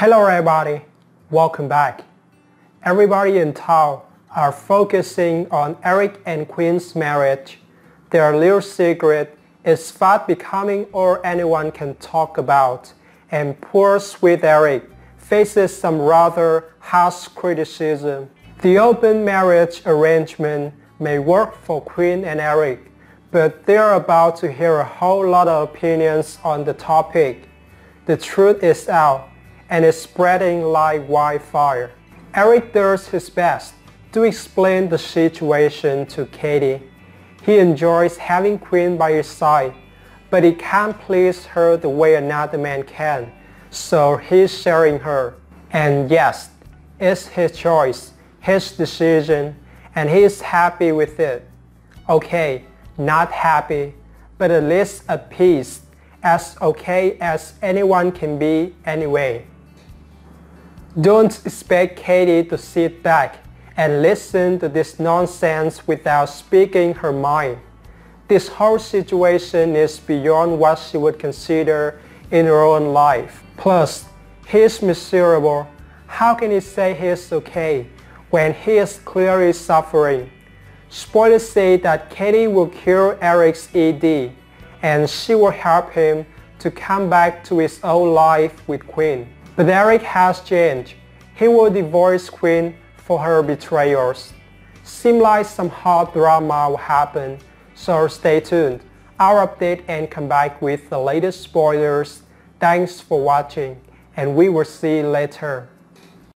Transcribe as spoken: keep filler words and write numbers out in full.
Hello everybody, welcome back. Everybody in town are focusing on Eric and Quinn's marriage. Their little secret is fast becoming all anyone can talk about, and poor sweet Eric faces some rather harsh criticism. The open marriage arrangement may work for Quinn and Eric, but they're about to hear a whole lot of opinions on the topic. The truth is out, and it's spreading like wildfire. Eric does his best to explain the situation to Katie. He enjoys having Quinn by his side, but he can't please her the way another man can, so he's sharing her. And yes, it's his choice, his decision, and he's happy with it. Okay, not happy, but at least at peace, as okay as anyone can be anyway. Don't expect Katie to sit back and listen to this nonsense without speaking her mind. This whole situation is beyond what she would consider in her own life. Plus, he's miserable. How can he say he's okay when he is clearly suffering? Spoilers say that Katie will cure Eric's E D, and she will help him to come back to his old life with Quinn. But Eric has changed. He will divorce Quinn for her betrayals. Seems like some hot drama will happen, so stay tuned. I'll update and come back with the latest spoilers. Thanks for watching, and we will see you later.